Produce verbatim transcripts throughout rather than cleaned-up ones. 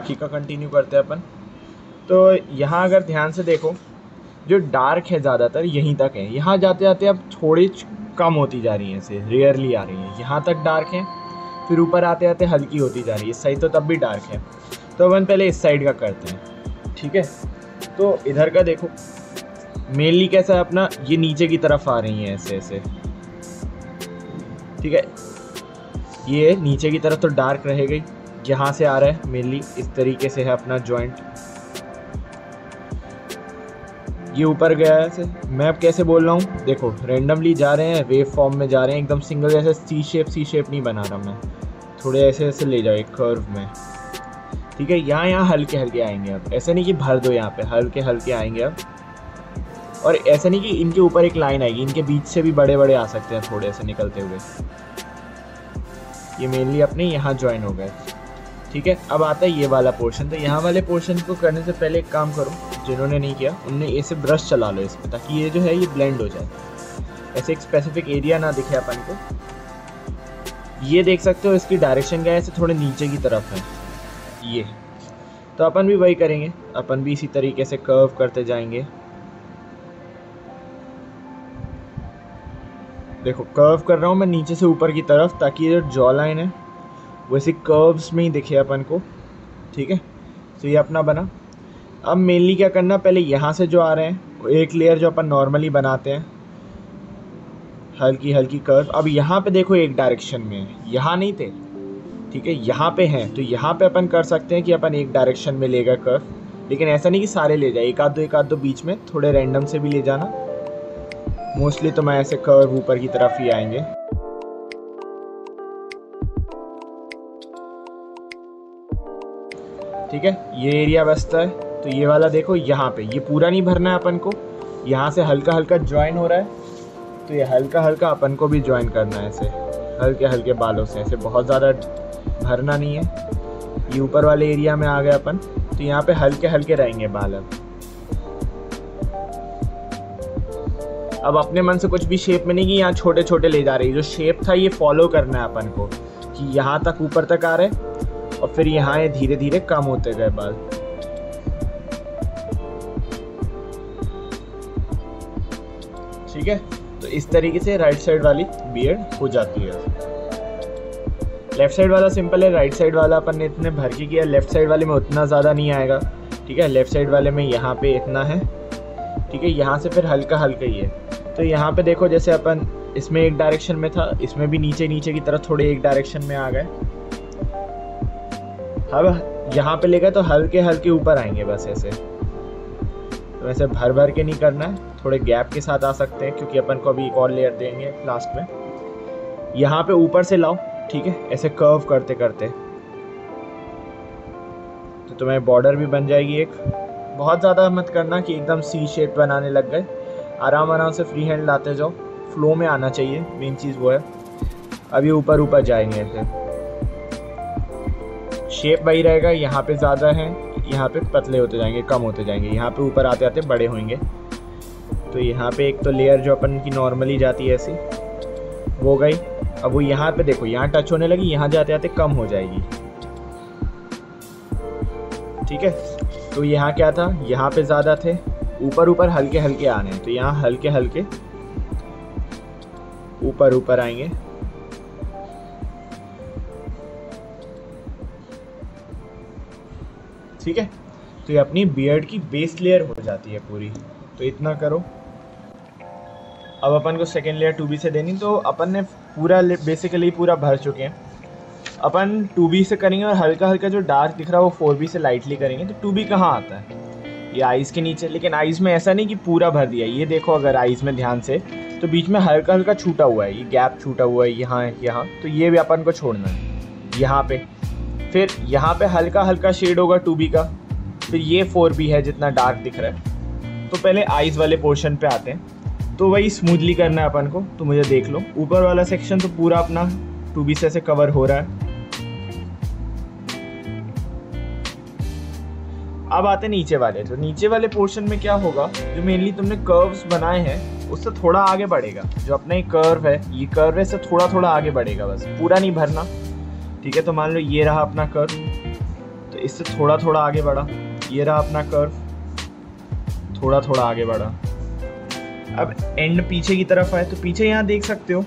बाकी का कंटिन्यू करते हैं अपन। तो यहाँ अगर ध्यान से देखो जो डार्क है ज़्यादातर यहीं तक है, यहाँ जाते जाते अब थोड़ी कम होती जा रही है, इसे रेयरली आ रही है, यहाँ तक डार्क है, फिर ऊपर आते आते हल्की होती जा रही है। इस साइड तो तब भी डार्क है, तो अपन पहले इस साइड का करते हैं, ठीक है। तो इधर का देखो मेनली कैसा है अपना, ये नीचे की तरफ आ रही है ऐसे ऐसे, ठीक है। ये नीचे की तरफ तो डार्क रह गई, यहाँ से आ रहा है मेनली, इस तरीके से है अपना जॉइंट। ये ऊपर गया है, मैं अब कैसे बोल रहा हूँ देखो, रेंडमली जा रहे हैं, वेव फॉर्म में जा रहे हैं, एकदम सिंगल जैसे सी शेप सी शेप नहीं बना रहा मैं, थोड़े ऐसे ऐसे ले जाओ एक कर्व में, ठीक है। यहाँ यहाँ हल्के हल्के आएंगे अब, ऐसा नहीं कि भर दो, यहाँ पे हल्के हल्के आएंगे अब, और ऐसा नहीं कि इनके ऊपर एक लाइन आएगी, इनके बीच से भी बड़े बड़े आ सकते हैं थोड़े ऐसे निकलते हुए। ये मेनली अपने यहाँ ज्वाइन हो गए, ठीक है। अब आता है ये वाला पोर्शन, तो यहाँ वाले पोर्शन को करने से पहले एक काम करो, जिन्होंने नहीं किया उनने ऐसे ब्रश चला लो इस पर, ताकि ये जो है ये ब्लेंड हो जाए, ऐसे एक स्पेसिफिक एरिया ना दिखे अपन को। ये देख सकते हो इसकी डायरेक्शन क्या है, ऐसे थोड़े नीचे की तरफ है ये, तो अपन भी वही करेंगे, अपन भी इसी तरीके से कर्व करते जाएंगे। देखो कर्व कर रहा हूँ मैं नीचे से ऊपर की तरफ, ताकि ये जो जॉ लाइन है वैसे कर्व्स में ही दिखे अपन को, ठीक है। तो ये अपना बना। अब मेनली क्या करना, पहले यहाँ से जो आ रहे हैं एक लेयर जो अपन नॉर्मली बनाते हैं हल्की हल्की कर्व, अब यहाँ पे देखो एक डायरेक्शन में है, यहाँ नहीं थे, ठीक है, यहाँ पे हैं, तो यहाँ पे अपन कर सकते हैं कि अपन एक डायरेक्शन में लेगा कर्व, लेकिन ऐसा नहीं कि सारे ले जाए, एक आध दो एक आध दो बीच में थोड़े रैंडम से भी ले जाना। मोस्टली तो मैं ऐसे कर्व ऊपर की तरफ ही आएंगे। ठीक है, ये एरिया बचता है, तो ये वाला देखो यहाँ पे, ये पूरा नहीं भरना है अपन को, यहाँ से हल्का हल्का ज्वाइन हो रहा है, तो ये हल्का हल्का अपन को भी ज्वाइन करना है ऐसे हल्के हल्के बालों से, ऐसे बहुत ज़्यादा भरना नहीं है। ये ऊपर वाले एरिया में आ गए अपन, तो यहाँ पे हल्के हल्के रहेंगे बाल। अब अब अपने मन से कुछ भी शेप में नहीं कि यहाँ छोटे छोटे ले जा रही, जो शेप था ये फॉलो करना है अपन को, कि यहाँ तक ऊपर तक आ रहे और फिर यहाँ ये धीरे धीरे कम होते गए बाल। ठीक है, तो इस तरीके से राइट साइड वाली बियर्ड हो जाती है। लेफ्ट साइड वाला सिंपल है, राइट साइड वाला अपन ने इतने भर के किया, लेफ्ट साइड वाले में उतना ज़्यादा नहीं आएगा, ठीक है। लेफ्ट साइड वाले में यहाँ पे इतना है, ठीक है, यहाँ से फिर हल्का हल्का ही है। तो यहाँ पे देखो जैसे अपन इसमें एक डायरेक्शन में था, इसमें भी नीचे नीचे की तरफ थोड़े एक डायरेक्शन में आ गए। अब यहाँ पे ले गए तो हल्के हल्के ऊपर आएंगे बस ऐसे, तो वैसे भर भर के नहीं करना है, थोड़े गैप के साथ आ सकते हैं, क्योंकि अपन को अभी एक और लेयर देंगे लास्ट में। यहाँ पे ऊपर से लाओ, ठीक है, ऐसे कर्व करते करते, तो तुम्हें बॉर्डर भी बन जाएगी एक। बहुत ज़्यादा मत करना कि एकदम सी शेप बनाने लग गए, आराम आराम से फ्री हैंड लाते जाओ, फ्लो में आना चाहिए, मेन चीज़ वो है। अभी ऊपर ऊपर जाएंगे ऐसे, शेप वही रहेगा, यहाँ पे ज़्यादा है, यहाँ पे पतले होते जाएंगे, कम होते जाएंगे, यहाँ पे ऊपर आते आते बड़े होंगे। तो यहाँ पे एक तो लेयर जो अपन की नॉर्मली जाती है ऐसी वो गई, अब वो यहाँ पर देखो यहाँ टच होने लगी, यहाँ जाते आते कम हो जाएगी, ठीक है। तो यहाँ क्या था, यहाँ पे ज़्यादा थे, ऊपर ऊपर हल्के हल्के आने हैं, तो यहाँ हल्के हल्के ऊपर ऊपर आएंगे। ठीक है, तो ये अपनी बियर्ड की बेस लेयर हो जाती है पूरी। तो इतना करो, अब अपन को सेकेंड लेयर टू बी से देनी, तो अपन ने पूरा बेसिकली पूरा भर चुके हैं, अपन टू बी से करेंगे, और हल्का हल्का जो डार्क दिख रहा है वो फोर बी से लाइटली करेंगे। तो टू बी कहाँ आता है, ये आइज़ के नीचे, लेकिन आइज़ में ऐसा नहीं कि पूरा भर दिया। ये देखो अगर आइज़ में ध्यान से, तो बीच में हल्का हल्का छूटा हुआ है, ये गैप छूटा हुआ है यहाँ यहाँ, तो ये भी अपन को छोड़ना है। यहाँ पे फिर यहाँ पे हल्का हल्का शेड होगा टू बी का, फिर ये फोर बी है जितना डार्क दिख रहा है। तो पहले आइज़ वाले पोर्शन पर आते हैं, तो वही स्मूथली करना है अपन को। तो मुझे देख लो ऊपर वाला सेक्शन तो पूरा अपना टू बी से ऐसे कवर हो रहा है। अब आते नीचे वाले, तो नीचे वाले पोर्शन में क्या होगा, जो मेनली तुमने कर्व्स बनाए हैं उससे थोड़ा आगे बढ़ेगा, जो अपना ही कर्व है, ये कर्व है, इससे थोड़ा थोड़ा आगे बढ़ेगा, बस पूरा नहीं भरना, ठीक है। तो मान लो ये रहा अपना कर्व, तो इससे थोड़ा थोड़ा आगे बढ़ा, ये रहा अपना कर्व, थोड़ा थोड़ा आगे बढ़ा। अब एंड पीछे की तरफ है तो पीछे यहाँ देख सकते हो,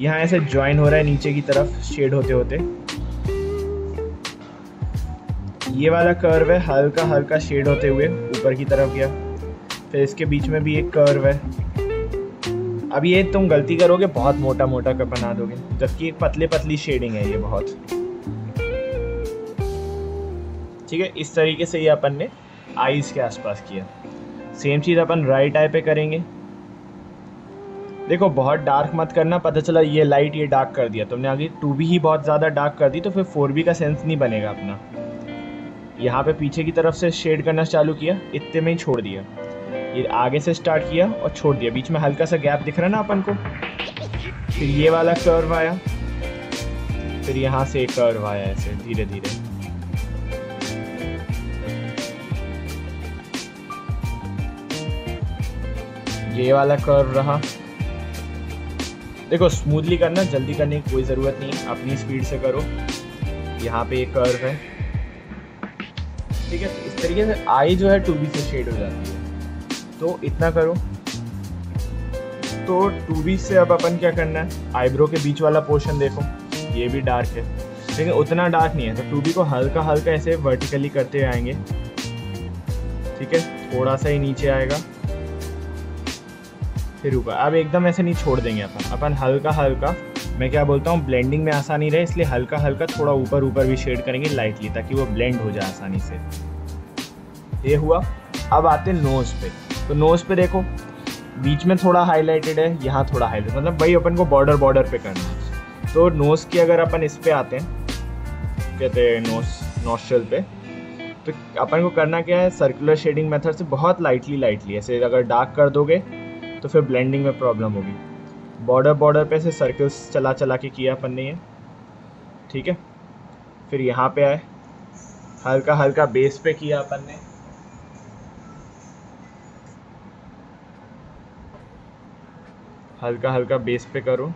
यहाँ ऐसे ज्वाइन हो रहा है नीचे की तरफ शेड होते होते। ये वाला कर्व है हल्का हल्का शेड होते हुए ऊपर की तरफ गया, फिर इसके बीच में भी एक कर्व है। अब ये तुम गलती करोगे बहुत मोटा मोटा कर बना दोगे, जबकि एक पतले पतली शेडिंग है ये बहुत। ठीक है, इस तरीके से ये अपन ने आईज के आसपास किया। सेम चीज़ अपन राइट आई पे करेंगे। देखो बहुत डार्क मत करना, पता चला ये लाइट ये डार्क कर दिया तुमने, आगे टू भी ही बहुत ज़्यादा डार्क कर दी तो फिर फोर बी का सेंस नहीं बनेगा अपना। यहाँ पे पीछे की तरफ से शेड करना चालू किया, इतने में ही छोड़ दिया, ये आगे से स्टार्ट किया और छोड़ दिया, बीच में हल्का सा गैप दिख रहा है ना अपन को। फिर ये वाला कर्व आया, फिर यहाँ से एक कर्व आया, ऐसे धीरे धीरे। ये वाला कर्व रहा। देखो स्मूथली करना, जल्दी करने की कोई ज़रूरत नहीं, अपनी स्पीड से करो। यहाँ पे एक कर्व है, ठीक है। इस तरीके से आई जो है टू बी से शेड हो जाती है, तो इतना करो। तो टू बी से अब अपन क्या करना है, आईब्रो के बीच वाला पोर्शन देखो, ये भी डार्क है लेकिन उतना डार्क नहीं है, तो टू बी को हल्का हल्का ऐसे वर्टिकली करते आएंगे, ठीक है। थोड़ा सा ही नीचे आएगा फिर ऊपर। अब एकदम ऐसे नहीं छोड़ देंगे अपन, अपन हल्का हल्का, मैं क्या बोलता हूँ ब्लेंडिंग में आसानी रहे इसलिए हल्का हल्का थोड़ा ऊपर ऊपर भी शेड करेंगे लाइटली, ताकि वो ब्लेंड हो जाए आसानी से। ये हुआ। अब आते हैं नोज़ पे, तो नोज़ पे देखो बीच में थोड़ा हाईलाइटेड है, यहाँ थोड़ा हाईलाइट, मतलब भाई अपन को बॉर्डर बॉर्डर पे करना है। तो नोज़ की अगर अपन इस पर आते हैं, कहते हैं नोज नोस्ट्रल पे, तो अपन को करना क्या है, सर्कुलर शेडिंग मेथड से बहुत लाइटली लाइटली ऐसे, अगर डार्क कर दोगे तो फिर ब्लेंडिंग में प्रॉब्लम होगी। बॉर्डर बॉर्डर पे से सर्कल्स चला चला के किया अपन ने ये, ठीक है। फिर यहाँ पे आए, हल्का हल्का बेस पे किया अपन ने, हल्का हल्का बेस पे करो,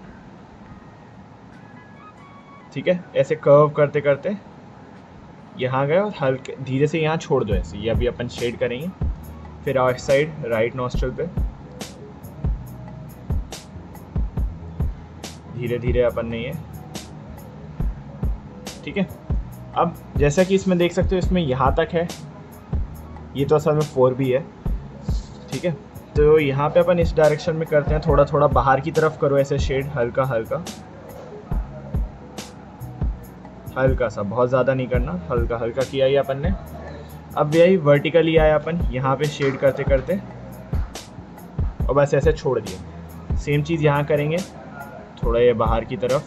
ठीक है। ऐसे कर्व करते करते यहाँ गए और हल्के धीरे से यहाँ छोड़ दो ऐसे, ये अभी अपन शेड करेंगे। फिर आउट साइड राइट नॉस्ट्रल पे धीरे धीरे अपन नहीं है, ठीक है। अब जैसा कि इसमें देख सकते हो, इसमें यहाँ तक है, ये तो असल में फोर भी है, ठीक है। तो यहाँ पे अपन इस डायरेक्शन में करते हैं, थोड़ा थोड़ा बाहर की तरफ करो ऐसे शेड, हल्का हल्का हल्का सा, बहुत ज़्यादा नहीं करना, हल्का हल्का किया ही अपन ने। अब यही वर्टिकली आया अपन, यहाँ पे शेड करते करते और बस ऐसे छोड़ दिया। सेम चीज़ यहाँ करेंगे, थोड़ा ये बाहर की तरफ,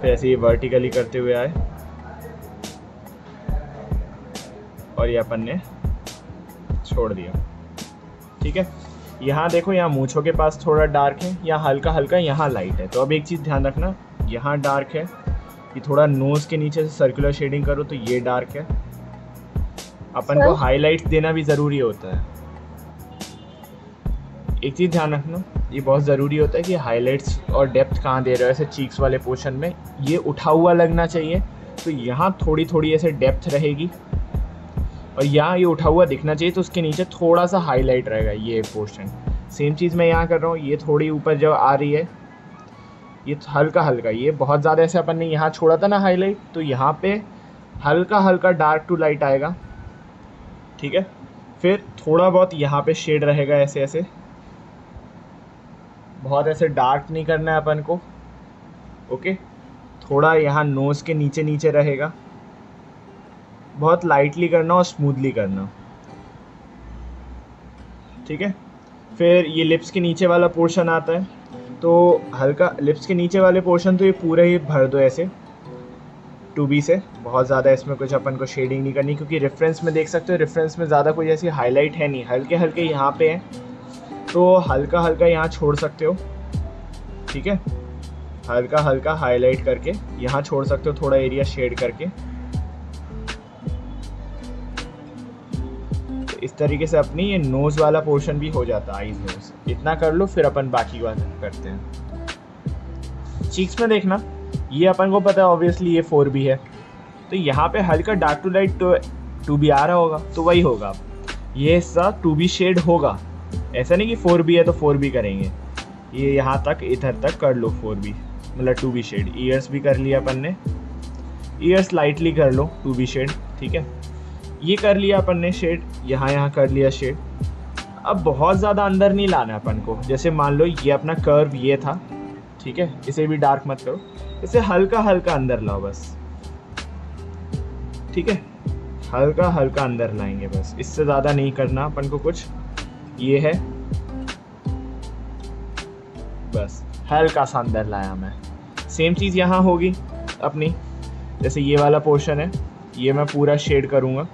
फिर ऐसे ये वर्टिकली करते हुए आए और ये अपन ने छोड़ दिया, ठीक है। यहाँ देखो, यहाँ मूँछों के पास थोड़ा डार्क है, यहाँ हल्का हल्का, यहाँ लाइट है। तो अब एक चीज़ ध्यान रखना, यहाँ डार्क है, ये थोड़ा नोज़ के नीचे से सर्कुलर शेडिंग करो तो ये डार्क है। अपन को हाईलाइट्स देना भी ज़रूरी होता है, एक चीज़ ध्यान रखना, ये बहुत ज़रूरी होता है कि हाइलाइट्स और डेप्थ कहाँ दे रहे हो। ऐसे चीक्स वाले पोर्शन में ये उठा हुआ लगना चाहिए, तो यहाँ थोड़ी थोड़ी ऐसे डेप्थ रहेगी और यहाँ ये उठा हुआ दिखना चाहिए, तो उसके नीचे थोड़ा सा हाईलाइट रहेगा ये पोर्शन। सेम चीज़ मैं यहाँ कर रहा हूँ, ये थोड़ी ऊपर जब आ रही है, ये हल्का हल्का, ये बहुत ज़्यादा ऐसे अपन ने यहाँ छोड़ा था ना हाईलाइट, तो यहाँ पर हल्का हल्का डार्क टू लाइट आएगा, ठीक है। फिर थोड़ा बहुत यहाँ पर शेड रहेगा ऐसे ऐसे, बहुत ऐसे डार्क नहीं करना है अपन को, ओके। थोड़ा यहाँ नोज़ के नीचे नीचे रहेगा, बहुत लाइटली करना और स्मूथली करना, ठीक है। फिर ये लिप्स के नीचे वाला पोर्शन आता है, तो हल्का लिप्स के नीचे वाले पोर्शन तो ये पूरा ही भर दो ऐसे टू बी से, बहुत ज़्यादा इसमें कुछ अपन को शेडिंग नहीं करनी, क्योंकि रेफरेंस में देख सकते हो, रेफरेंस में ज़्यादा कोई ऐसी हाईलाइट है नहीं, हल्के हल्के यहाँ पे है, तो हल्का हल्का यहाँ छोड़ सकते हो, ठीक है। हल्का हल्का हाईलाइट करके यहाँ छोड़ सकते हो, थोड़ा एरिया शेड करके। तो इस तरीके से अपनी ये नोज़ वाला पोर्शन भी हो जाता है, आईज नोज। इतना कर लो, फिर अपन बाकी बातें करते हैं। चीक्स में देखना, ये अपन को पता है ऑब्वियसली ये फोर बी है, तो यहाँ पे हल्का डार्क टू लाइट तो टू बी आ रहा होगा, तो वही होगा, ये हिस्सा टू बी शेड होगा। ऐसा नहीं कि फोर बी है तो फोर बी करेंगे, ये यहाँ तक इधर तक कर लो फोर बी मतलब टू बी शेड। ईयर्स भी कर लिया अपन ने, ईयर्स लाइटली कर लो टू बी शेड, ठीक है। ये कर लिया अपन ने शेड, यहाँ यहाँ कर लिया शेड। अब बहुत ज़्यादा अंदर नहीं लाना है अपन को, जैसे मान लो ये अपना कर्व ये था, ठीक है, इसे भी डार्क मत करो, इसे हल्का हल्का अंदर लाओ बस, ठीक है, हल्का हल्का अंदर लाएंगे बस, इससे ज़्यादा नहीं करना अपन को कुछ। ये है बस हल्का सा अंदर लाया मैं। सेम चीज़ यहाँ होगी अपनी, जैसे ये वाला पोर्शन है ये मैं पूरा शेड करूँगा,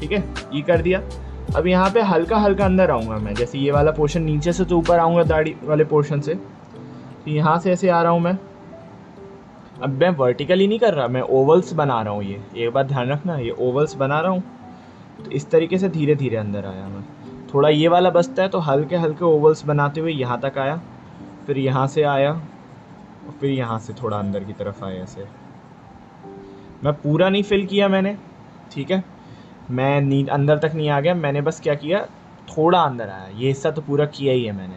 ठीक है, ये कर दिया। अब यहाँ पे हल्का हल्का अंदर आऊँगा मैं, जैसे ये वाला पोर्शन नीचे से तो ऊपर आऊँगा दाढ़ी वाले पोर्शन से, तो यहाँ से ऐसे आ रहा हूँ मैं। अब मैं वर्टिकली नहीं कर रहा, मैं ओवल्स बना रहा हूँ, ये एक बार ध्यान रखना, ये ओवल्स बना रहा हूँ। तो इस तरीके से धीरे धीरे अंदर आया मैं, थोड़ा ये वाला बचता है तो हल्के हल्के ओवल्स बनाते हुए यहाँ तक आया, फिर यहाँ से आया और फिर यहाँ से थोड़ा अंदर की तरफ आया। ऐसे मैं पूरा नहीं फिल किया मैंने, ठीक है, मैं नींद अंदर तक नहीं आ गया, मैंने बस क्या किया थोड़ा अंदर आया, ये हिस्सा तो पूरा किया ही है मैंने,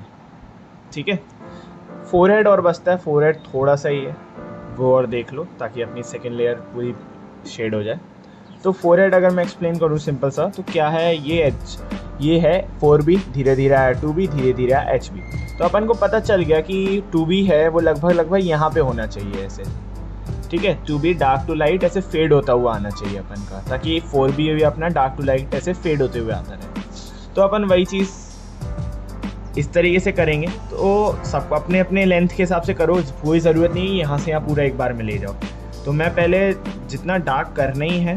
ठीक है। फोरहेड और बचता है, फोरहेड थोड़ा सा ही है वो और देख लो ताकि अपनी सेकंड लेयर पूरी शेड हो जाए। तो फोरहेड अगर मैं एक्सप्लेन करूँ सिंपल सा तो क्या है, ये एच ये है फोर बी, धीरे धीरे आया टू बी, धीरे धीरे आया एच बी। तो अपन को पता चल गया कि टू बी है वो लगभग लगभग यहाँ पर होना चाहिए ऐसे, ठीक है। Two B dark to light ऐसे फेड होता हुआ आना चाहिए अपन का, ताकि फोर बी भी अपना डार्क टू लाइट ऐसे फेड होते हुए आता रहे। तो अपन वही चीज़ इस तरीके से करेंगे। तो सब अपने अपने लेंथ के हिसाब से करो, कोई ज़रूरत नहीं यहाँ से यहाँ पूरा एक बार में ले जाओ। तो मैं पहले जितना डार्क करना ही है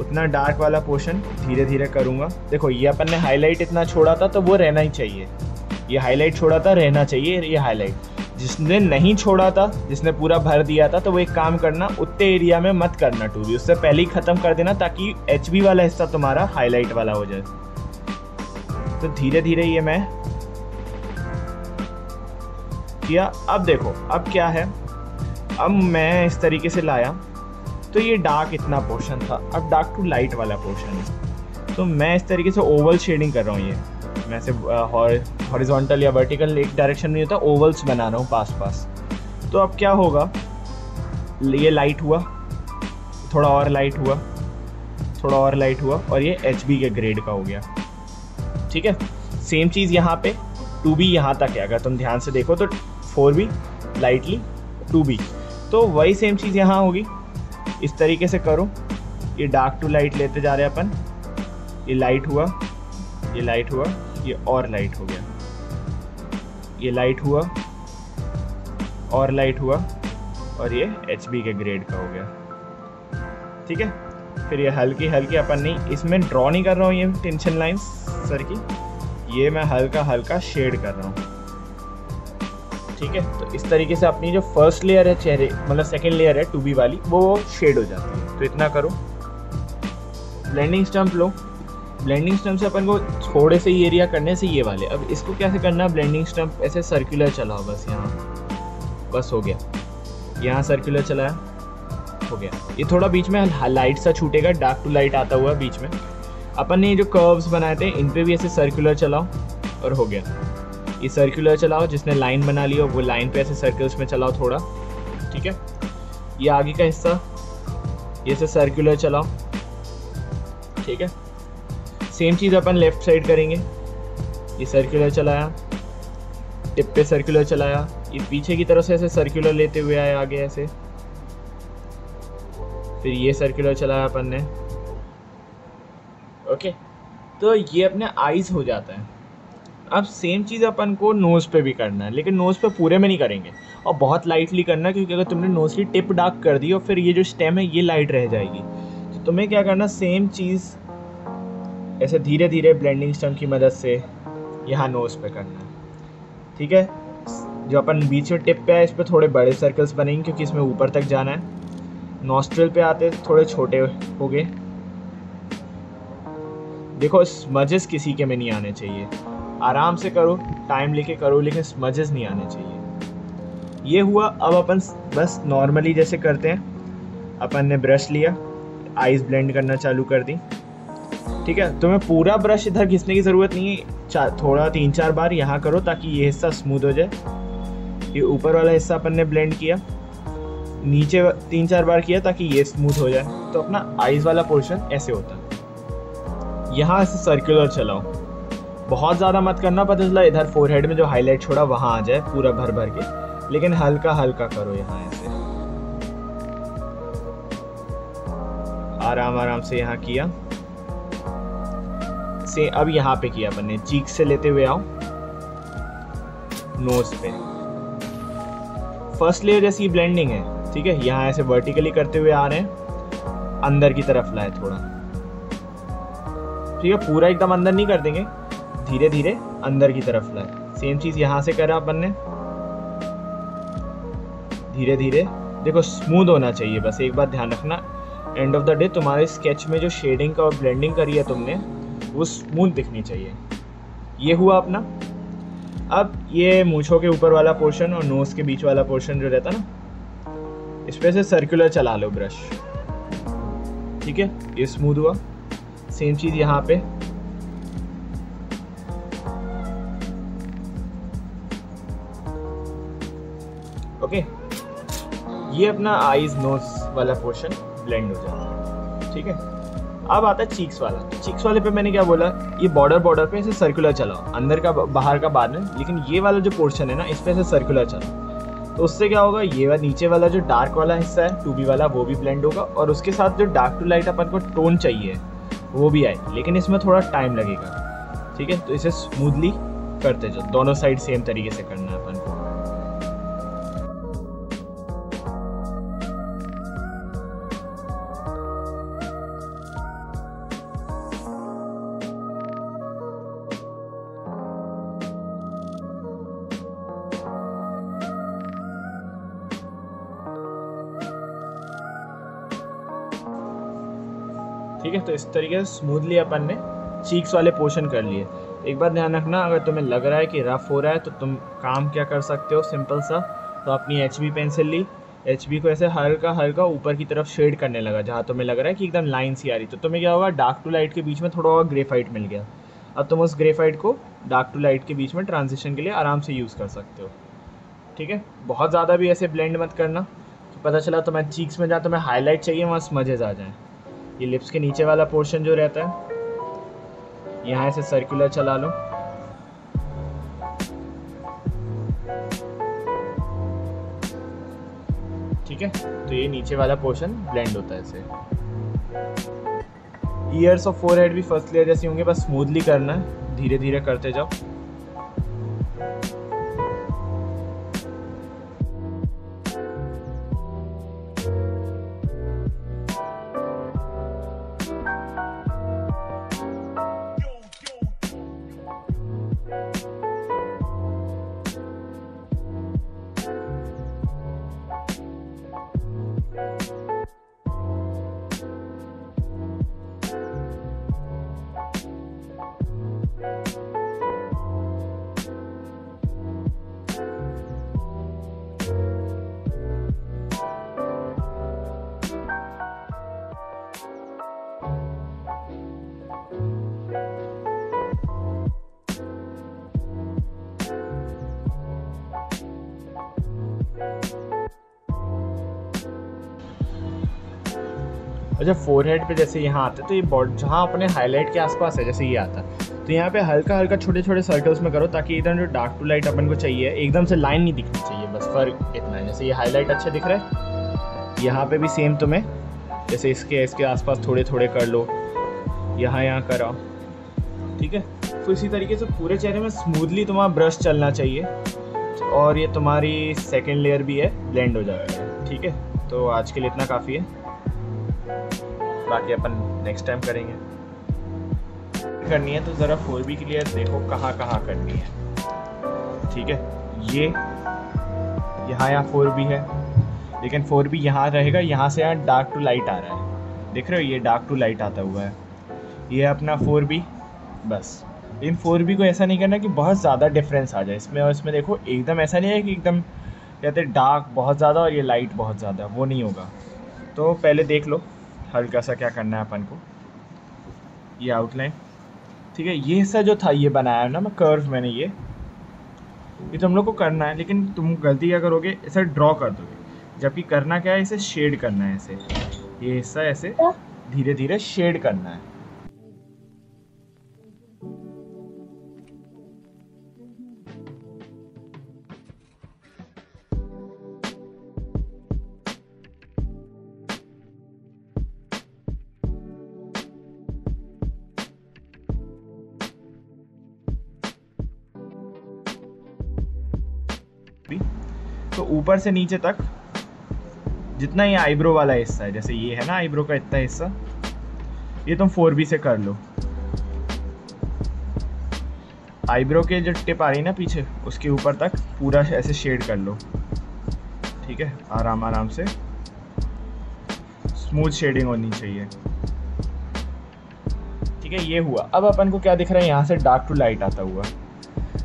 उतना डार्क वाला पोर्शन धीरे धीरे करूँगा। देखो ये अपन ने हाईलाइट इतना छोड़ा था तो वो रहना ही चाहिए, ये हाईलाइट छोड़ा था रहना चाहिए, ये हाईलाइट जिसने नहीं छोड़ा था, जिसने पूरा भर दिया था, तो वो एक काम करना उतने एरिया में मत करना टू बी, उससे पहले ही ख़त्म कर देना ताकि एच बी वाला हिस्सा तुम्हारा हाईलाइट वाला हो जाए। तो धीरे धीरे ये मैं किया। अब देखो अब क्या है, अब मैं इस तरीके से लाया तो ये डार्क इतना पोर्शन था, अब डार्क टू लाइट वाला पोर्शन है। तो मैं इस तरीके से ओवल शेडिंग कर रहा हूँ, ये मैं से हॉरिजॉन्टल या वर्टिकल एक डायरेक्शन में होता, ओवल्स बना रहा हूँ पास पास। तो अब क्या होगा, ये लाइट हुआ, थोड़ा और लाइट हुआ, थोड़ा और लाइट हुआ, और ये एच बी के ग्रेड का हो गया, ठीक है। सेम चीज़ यहाँ पे टू बी यहाँ तक है, अगर तुम ध्यान से देखो तो four B lightly two B, तो वही सेम चीज़ यहाँ होगी। इस तरीके से करो, ये डार्क टू लाइट लेते जा रहे अपन, ये लाइट हुआ, ये लाइट हुआ, ये और लाइट हो गया, ये लाइट हुआ और लाइट हुआ, और ये एच बी के ग्रेड का हो गया, ठीक है। फिर ये हल्की हल्की अपन नहीं इसमें ड्रॉ नहीं कर रहा हूँ ये टेंशन लाइंस सर की, ये मैं हल्का हल्का शेड कर रहा हूँ, ठीक है। तो इस तरीके से अपनी जो फर्स्ट लेयर है चेहरे मतलब सेकेंड लेयर है टू बी वाली वो शेड हो जाती है। तो इतना करो, ब्लेंडिंग स्टम्प लो, ब्लेंडिंग स्टम्प से अपन को थोड़े से ये एरिया करने से ये वाले। अब इसको कैसे करना, ब्लेंडिंग स्टम्प ऐसे सर्कुलर चलाओ बस, यहाँ बस हो गया, यहाँ सर्कुलर चलाया हो गया। ये थोड़ा बीच में लाइट सा छूटेगा, डार्क टू लाइट आता हुआ बीच में। अपन ने जो कर्व्स बनाए थे इन पे भी ऐसे सर्कुलर चलाओ और हो गया। ये सर्कुलर चलाओ, जिसने लाइन बना ली हो वो लाइन पे ऐसे सर्कल्स में चलाओ थोड़ा, ठीक है। ये आगे का हिस्सा ये ऐसे सर्कुलर चलाओ, ठीक है। सेम चीज़ अपन लेफ़्ट साइड करेंगे, ये सर्कुलर चलाया, टिप पे सर्कुलर चलाया, ये पीछे की तरफ से ऐसे सर्कुलर लेते हुए आया आगे ऐसे, फिर ये सर्कुलर चलाया अपन ने, ओके। तो ये अपने आईज हो जाता है। अब सेम चीज़ अपन को नोज़ पे भी करना है, लेकिन नोज़ पे पूरे में नहीं करेंगे और बहुत लाइटली करना, क्योंकि अगर तुमने नोज़ की टिप डार्क कर दी और फिर ये जो स्टेम है ये लाइट रह जाएगी। तो तुम्हें क्या करना, सेम चीज़ ऐसे धीरे धीरे ब्लेंडिंग स्टम्प की मदद से यहाँ नोज़ पे करना है, ठीक है। जो अपन बीच में टिप पे है, इस पर थोड़े बड़े सर्कल्स बनेंगे क्योंकि इसमें ऊपर तक जाना है। नॉस्ट्रिल पे आते थोड़े छोटे हो गए। देखो स्मजेस किसी के में नहीं आने चाहिए, आराम से करो, टाइम लेके करो, लेकिन स्मजेस नहीं आने चाहिए। ये हुआ। अब अपन बस नॉर्मली जैसे करते हैं, अपन ने ब्रश लिया, आइज़ ब्लेंड करना चालू कर दी। ठीक है, तुम्हें पूरा ब्रश इधर घिसने की ज़रूरत नहीं है, थोड़ा तीन चार बार यहाँ करो ताकि ये हिस्सा स्मूथ हो जाए। ये ऊपर वाला हिस्सा अपन ने ब्लेंड किया, नीचे तीन चार बार किया ताकि ये स्मूथ हो जाए। तो अपना आइज़ वाला पोर्शन ऐसे होता है। यहाँ ऐसे सर्कुलर चलाओ, बहुत ज़्यादा मत करना, पता चला इधर फोरहेड में जो हाईलाइट छोड़ा वहाँ आ जाए पूरा भर भर के, लेकिन हल्का हल्का करो। यहाँ ऐसे आराम आराम से यहाँ किया से। अब यहाँ पे किया अपन ने, चीक से लेते हुए आओ नोज पे। फर्स्ट लेयर जैसी ब्लेंडिंग है, ठीक है। यहाँ ऐसे वर्टिकली करते हुए आ रहे हैं, अंदर की तरफ लाए थोड़ा। ठीक है, पूरा एकदम अंदर नहीं कर देंगे, धीरे धीरे अंदर की तरफ लाए। सेम चीज यहाँ से करा अपन ने, धीरे धीरे। देखो स्मूथ होना चाहिए, बस एक बात ध्यान रखना। एंड ऑफ द डे तुम्हारे स्केच में जो शेडिंग का और ब्लेंडिंग करी है तुमने, वो स्मूथ दिखनी चाहिए। ये हुआ अपना। अब ये मूँछों के ऊपर वाला पोर्शन और नोज़ के बीच वाला पोर्शन जो रहता ना, इस पे से सर्कुलर चला लो ब्रश। ठीक है, ये स्मूथ हुआ। सेम चीज़ यहाँ पे, ओके। ये अपना आईज नोज वाला पोर्शन ब्लेंड हो जाता है। ठीक है, अब आता है चीक्स वाला। चीक्स वाले पे मैंने क्या बोला, ये बॉर्डर बॉर्डर पे ऐसे सर्कुलर चलाओ, अंदर का बाहर का बाद में, लेकिन ये वाला जो पोर्शन है ना, इस पे ऐसे सर्कुलर चलाओ। तो उससे क्या होगा, ये वाला नीचे वाला जो डार्क वाला हिस्सा है टू बी वाला, वो भी ब्लेंड होगा, और उसके साथ जो डार्क टू लाइट अपन को टोन चाहिए वो भी आए, लेकिन इसमें थोड़ा टाइम लगेगा। ठीक है, तो इसे स्मूथली करते जाओ, दोनों साइड सेम तरीके से करना है अपन को। ठीक है, तो इस तरीके से स्मूथली अपन ने चीक्स वाले पोर्शन कर लिए। एक बार ध्यान रखना, अगर तुम्हें लग रहा है कि रफ हो रहा है तो तुम काम क्या कर सकते हो, सिंपल सा। तो अपनी एच बी पेंसिल ली, एच बी को ऐसे हल्का हल्का ऊपर की तरफ शेड करने लगा, जहाँ तुम्हें लग रहा है कि एकदम लाइन सी आ रही। तो तुम्हें क्या होगा, डार्क टू लाइट के बीच में थोड़ा और ग्रेफाइट मिल गया। अब तुम उस ग्रेफाइट को डार्क टू लाइट के बीच में ट्रांजिशन के लिए आराम से यूज़ कर सकते हो। ठीक है, बहुत ज़्यादा भी ऐसे ब्लेंड मत करना, पता चला तुम्हें चीक्स में जहाँ तुम्हें हाईलाइट चाहिए वहाँ स्मजेस आ जाएँ। ये लिप्स के नीचे वाला पोर्शन जो रहता है, यहाँ से सर्कुलर चला लो। ठीक है, तो ये नीचे वाला पोर्शन ब्लेंड होता है ऐसे। ईयर्स और फोरहेड भी फर्स्ट लेयर जैसे होंगे, बस स्मूथली करना है, धीरे धीरे करते जाओ। और जब फोरहेड पे जैसे यहाँ आता है, तो ये बॉर्डर जहाँ अपने हाईलाइट के आसपास है, जैसे ये आता है, तो यहाँ पे हल्का हल्का छोटे छोटे सर्कल्स में करो, ताकि इधर जो डार्क टू लाइट अपन को चाहिए, एकदम से लाइन नहीं दिखनी चाहिए, बस फर्क इतना है। जैसे ये हाईलाइट अच्छा दिख रहा है, यहाँ पे भी सेम तुम्हें जैसे इसके इसके आसपास थोड़े थोड़े कर लो, यहाँ यहाँ कराओ। ठीक है, तो इसी तरीके से पूरे चेहरे में स्मूथली तुम्हारा ब्रश चलना चाहिए, और ये तुम्हारी सेकेंड लेयर भी है, ब्लेंड हो जाती है। ठीक है, तो आज के लिए इतना काफ़ी है, बाकी अपन नेक्स्ट टाइम करेंगे। करनी है तो ज़रा फोर बी क्लियर देखो कहाँ कहाँ करनी है। ठीक है, ये यहाँ यहाँ फोर बी है, लेकिन फोर बी यहाँ रहेगा, यहाँ से यहाँ डार्क टू लाइट आ रहा है, देख रहे हो ये डार्क टू लाइट आता हुआ है, ये अपना फोर बी बस। लेकिन फोर बी को ऐसा नहीं करना कि बहुत ज़्यादा डिफरेंस आ जाए इसमें और इसमें, देखो एकदम ऐसा नहीं है कि एकदम कहते डार्क बहुत ज़्यादा और ये लाइट बहुत ज़्यादा, वो नहीं होगा। तो पहले देख लो हल्का सा क्या करना है अपन को, ये आउटलाइन ठीक है, ये हिस्सा जो था ये बनाया ना मैं कर्व, मैंने ये ये तुम लोग को करना है, लेकिन तुम गलती क्या करोगे ऐसा ड्रॉ कर दोगे, जबकि करना क्या है इसे शेड करना है, ऐसे ये हिस्सा ऐसे धीरे धीरे शेड करना है। तो ऊपर से नीचे तक जितना ये आईब्रो वाला हिस्सा है, जैसे ये है ना आईब्रो का इतना हिस्सा, ये तुम फोर बी से कर लो। आईब्रो के जो टिप आ रही है ना पीछे, उसके ऊपर तक पूरा ऐसे शेड कर लो, ठीक है, आराम आराम से, स्मूथ शेडिंग होनी चाहिए, ठीक है। ये हुआ। अब अपन को क्या दिख रहा है, यहाँ से डार्क टू लाइट आता हुआ,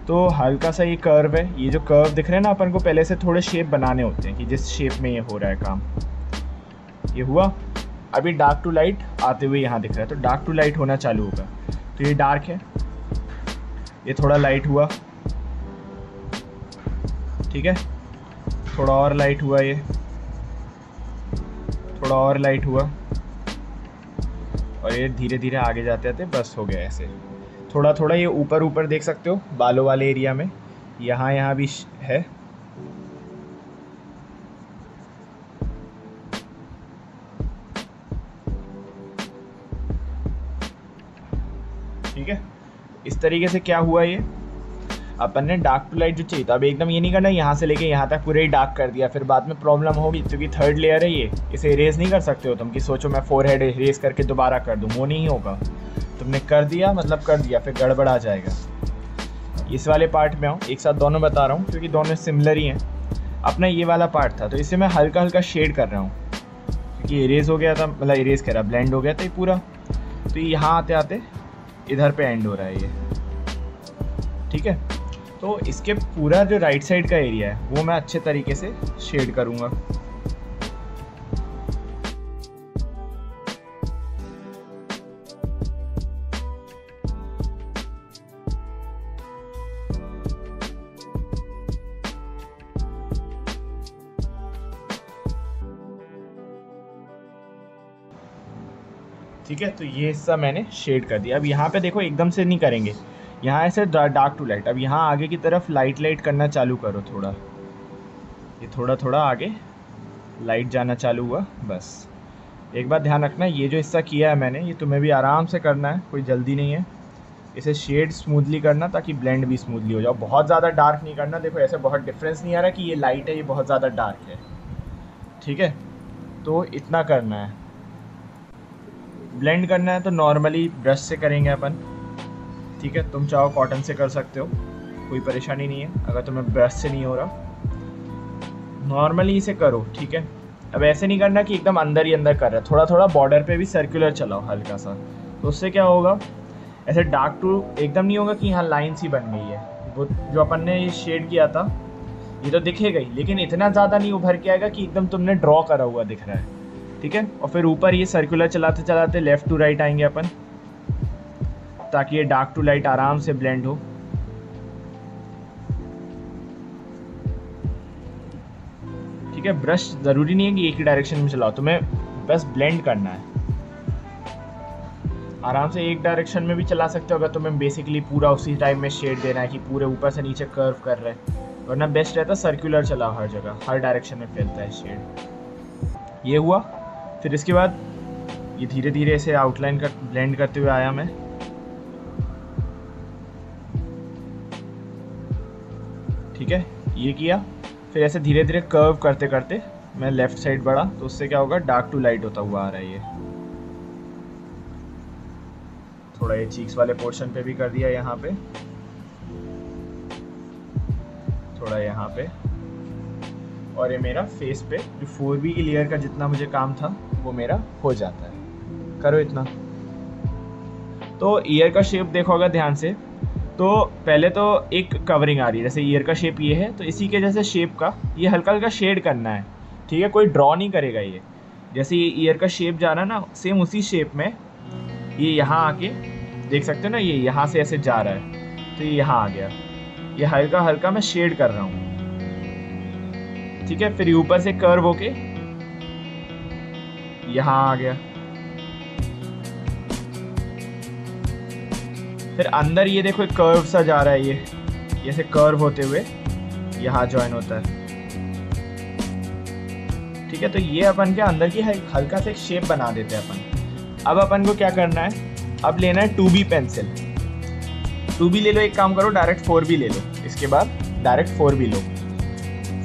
तो हल्का सा ये कर्व है, ये जो कर्व दिख रहे हैं ना अपन को पहले से थोड़े शेप बनाने होते हैं कि जिस शेप में ये हो रहा है काम। ये हुआ। अभी डार्क टू लाइट आते हुए यहाँ दिख रहा है, तो डार्क टू लाइट होना चालू होगा, तो ये डार्क है, ये थोड़ा लाइट हुआ, ठीक है, थोड़ा और लाइट हुआ, ये थोड़ा और लाइट हुआ, और ये धीरे धीरे आगे जाते जाते बस हो गया ऐसे थोड़ा थोड़ा। ये ऊपर ऊपर देख सकते हो बालों वाले एरिया में, यहाँ यहाँ भी है, ठीक है। इस तरीके से क्या हुआ, ये अपन ने डार्क टू लाइट जो चाहिए था, अब एकदम ये नहीं करना यहाँ से लेके यहाँ तक पूरे ही डार्क कर दिया, फिर बाद में प्रॉब्लम होगी, क्योंकि थर्ड लेयर है ये, इसे इरेज नहीं कर सकते हो तुम कि सोचो मैं फोरहेड इरेज करके दोबारा कर दूँ, वो नहीं होगा। तुमने कर दिया मतलब कर दिया, फिर गड़बड़ आ जाएगा। इस वाले पार्ट में आओ, एक साथ दोनों बता रहा हूँ क्योंकि दोनों सिमिलर ही हैं। अपना ये वाला पार्ट था, तो इसे मैं हल्का हल्का शेड कर रहा हूँ क्योंकि इरेज हो गया था, मतलब इरेज कह रहा ब्लेंड हो गया था ये पूरा, तो यहाँ आते आते इधर पे एंड हो रहा है ये, ठीक है। तो इसके पूरा जो राइट साइड का एरिया है वो मैं अच्छे तरीके से शेड करूँगा। ठीक है, तो ये हिस्सा मैंने शेड कर दिया। अब यहाँ पे देखो एकदम से नहीं करेंगे, यहाँ ऐसे डार्क टू लाइट, अब यहाँ आगे की तरफ लाइट लाइट करना चालू करो थोड़ा, ये थोड़ा थोड़ा आगे लाइट जाना चालू हुआ बस। एक बार ध्यान रखना, ये जो हिस्सा किया है मैंने ये तुम्हें भी आराम से करना है, कोई जल्दी नहीं है। इसे शेड स्मूथली करना ताकि ब्लेंड भी स्मूथली हो जाओ, बहुत ज़्यादा डार्क नहीं करना। देखो ऐसे बहुत डिफरेंस नहीं आ रहा कि ये लाइट है ये बहुत ज़्यादा डार्क है, ठीक है। तो इतना करना है, ब्लेंड करना है तो नॉर्मली ब्रश से करेंगे अपन, ठीक है। तुम चाहो कॉटन से कर सकते हो, कोई परेशानी नहीं है। अगर तुम्हें ब्रश से नहीं हो रहा नॉर्मली इसे करो, ठीक है। अब ऐसे नहीं करना कि एकदम अंदर ही अंदर कर रहा है, थोड़ा थोड़ा बॉर्डर पे भी सर्कुलर चलाओ हल्का सा, तो उससे क्या होगा ऐसे डार्क टू एकदम नहीं होगा कि यहाँ लाइन्स ही बन गई है। वो जो अपन ने ये शेड किया था ये तो दिखेगा ही, लेकिन इतना ज़्यादा नहीं उभर के आएगा कि एकदम तुमने ड्रॉ करा हुआ दिख रहा है, ठीक है। और फिर ऊपर ये सर्कुलर चलाते चलाते लेफ़्ट टू राइट आएंगे अपन, ताकि ये डार्क टू लाइट आराम से ब्लेंड हो, ठीक है। ब्रश ज़रूरी नहीं है कि एक ही डायरेक्शन में चलाओ, तुम्हें बस ब्लेंड करना है। आराम से एक डायरेक्शन में भी चला सकते हो अगर तुम्हें बेसिकली पूरा उसी टाइम में शेड देना है कि पूरे ऊपर से नीचे कर्व कर रहे हैं, वरना बेस्ट रहता है सर्कुलर चलाओ, हर जगह हर डायरेक्शन में फैलता है शेड। ये हुआ। फिर इसके बाद ये धीरे धीरे इसे आउटलाइन कर ब्लेंड करते हुए आया मैं, ठीक है। ये किया, फिर ऐसे धीरे धीरे कर्व करते करते मैं लेफ़्ट साइड बढ़ा, तो उससे क्या होगा डार्क टू लाइट होता हुआ आ रहा है ये। थोड़ा ये चीक्स वाले पोर्शन पे भी कर दिया, यहाँ पे थोड़ा, यहाँ पे और ये मेरा फेस पे जो फोर बी की लेयर का जितना मुझे काम था वो मेरा हो जाता है। करो इतना। तो ईयर का शेप देखोगे ध्यान से तो पहले तो एक कवरिंग आ रही है, जैसे ईयर का शेप ये है तो इसी के जैसे शेप का ये हल्का हल्का शेड करना है, ठीक है। कोई ड्रॉ नहीं करेगा ये, जैसे ये ईयर का शेप जा रहा है ना सेम उसी शेप में ये यहाँ आके देख सकते हो ना, ये यहाँ से ऐसे जा रहा है तो ये यहाँ आ गया। ये हल्का हल्का मैं शेड कर रहा हूँ, ठीक है। फिर ऊपर से कर्व होके यहाँ आ गया। फिर अंदर ये देखो एक कर्व सा जा रहा है, ये जैसे कर्व होते हुए यहाँ ज्वाइन होता है, ठीक है। तो ये अपन के अंदर की हल्का से एक शेप बना देते हैं अपन। अब अपन को क्या करना है, अब लेना है two B pencil. Two B ले लो, एक काम करो डायरेक्ट फोर बी ले लो, इसके बाद डायरेक्ट फोर बी लो।